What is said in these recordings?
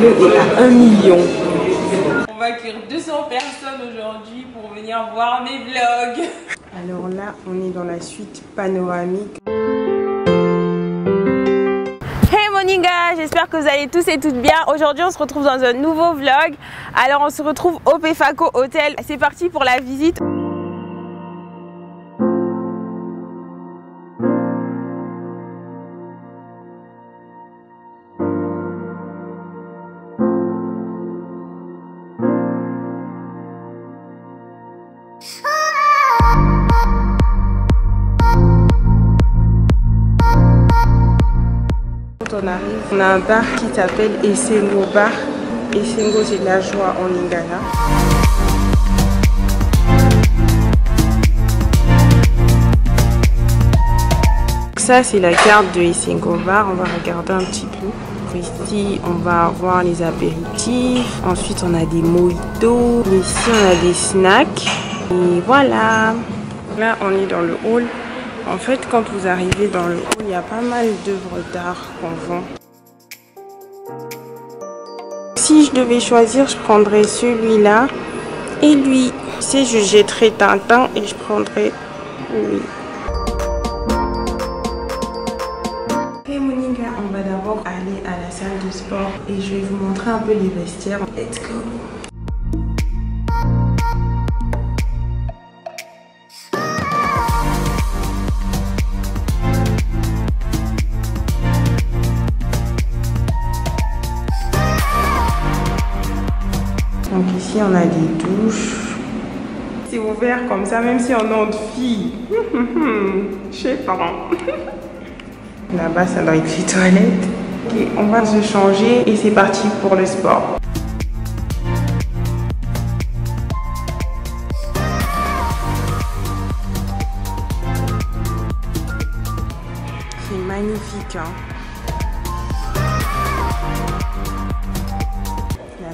le est à 1 million. On va accueillir 200 personnes aujourd'hui pour venir voir mes vlogs. Alors là, on est dans la suite panoramique. Moninga, j'espère que vous allez tous et toutes bien. Aujourd'hui on se retrouve dans un nouveau vlog. Alors on se retrouve au Pefaco Hotel. C'est parti pour la visite. On a un bar qui s'appelle Essengo Bar. Essengo, c'est la joie en lingala. Ça, c'est la carte de Essengo Bar. On va regarder un petit peu. Ici, on va avoir les apéritifs. Ensuite, on a des mojitos. Ici, on a des snacks. Et voilà. Là, on est dans le hall. En fait, quand vous arrivez dans le hall, il y a pas mal d'œuvres d'art qu'on vend. Si je devais choisir, je prendrais celui-là et lui. Si je jetterais Tintin et je prendrais lui. Hey Moninga, on va d'abord aller à la salle de sport et je vais vous montrer un peu les vestiaires. Let's go! Donc ici on a des douches. C'est ouvert comme ça même si on est entre filles. Je sais pas. Là-bas ça doit être les toilettes. Ok, on va se changer et c'est parti pour le sport. C'est magnifique hein.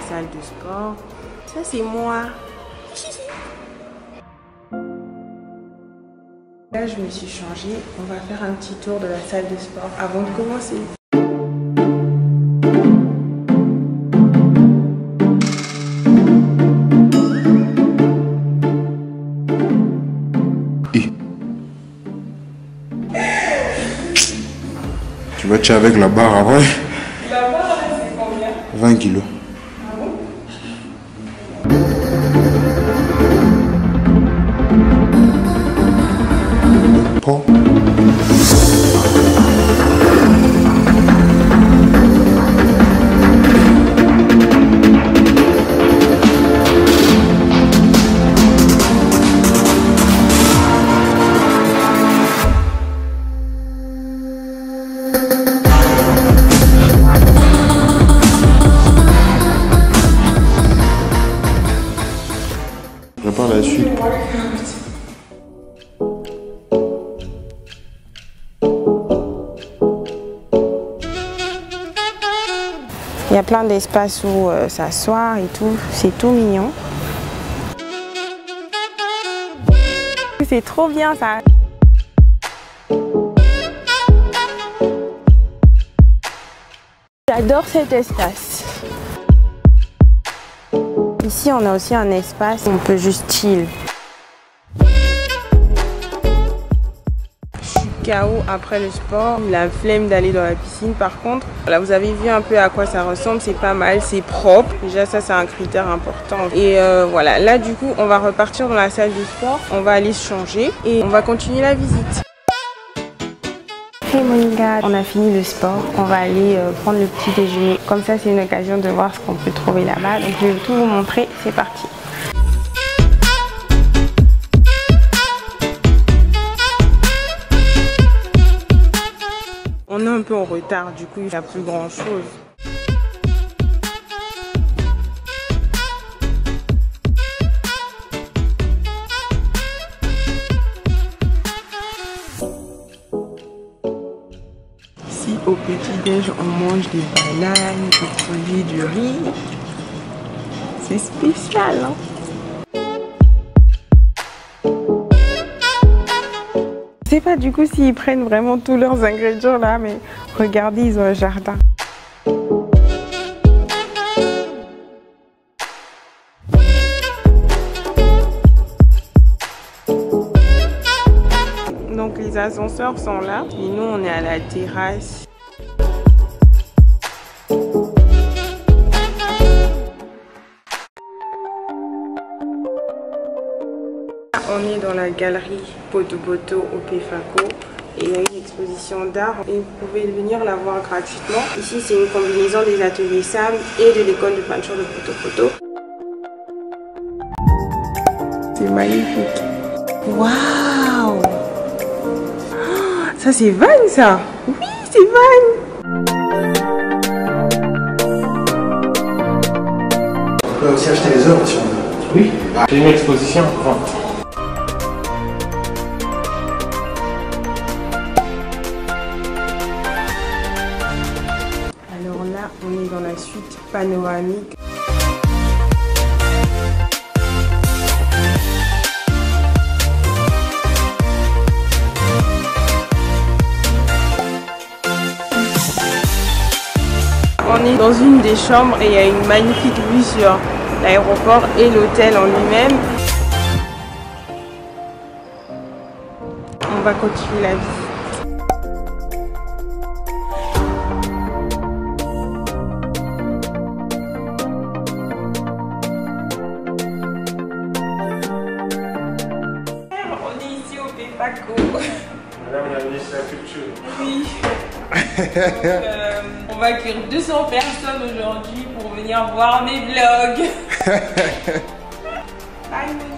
Salle de sport, ça c'est moi. Là je me suis changée, on va faire un petit tour de la salle de sport avant de commencer. Tu vas tirer avec la barre avant. La barre c'est combien? 20 kilos. Prépare la suite. Il y a plein d'espaces où s'asseoir et tout, c'est tout mignon. C'est trop bien ça. J'adore cet espace. Ici, on a aussi un espace où on peut juste chill. Je suis KO après le sport, la flemme d'aller dans la piscine par contre. Là, vous avez vu un peu à quoi ça ressemble, c'est pas mal, c'est propre. Déjà, ça, c'est un critère important. Et voilà, là du coup, on va repartir dans la salle de sport, on va aller se changer et on va continuer la visite. Hey Moninga, on a fini le sport, on va aller prendre le petit déjeuner. Comme ça c'est une occasion de voir ce qu'on peut trouver là-bas. Donc je vais tout vous montrer, c'est parti. On est un peu en retard, du coup il n'y a plus grand chose. Au petit-déj, on mange des bananes, du produit, du riz. C'est spécial, hein? Je sais pas du coup s'ils prennent vraiment tous leurs ingrédients là, mais regardez, ils ont un jardin. les ascenseurs sont là et nous on est à la terrasse. On est dans la galerie Potopoto au Pefaco et il y a une exposition d'art et vous pouvez venir la voir gratuitement. Ici c'est une combinaison des ateliers Sam et de l'école de peinture de Potopoto. C'est magnifique. Waouh! Ça c'est Van ça! Oui c'est Van! On peut aussi acheter les œuvres si on veut. Oui, c'est une exposition. Enfin. Alors là, on est dans la suite panoramique. On est dans une des chambres et il y a une magnifique vue sur l'aéroport et l'hôtel en lui-même. On va continuer la visite. Madame la ministre de la Culture. Oui. On va accueillir 200 personnes aujourd'hui pour venir voir mes vlogs. Bye.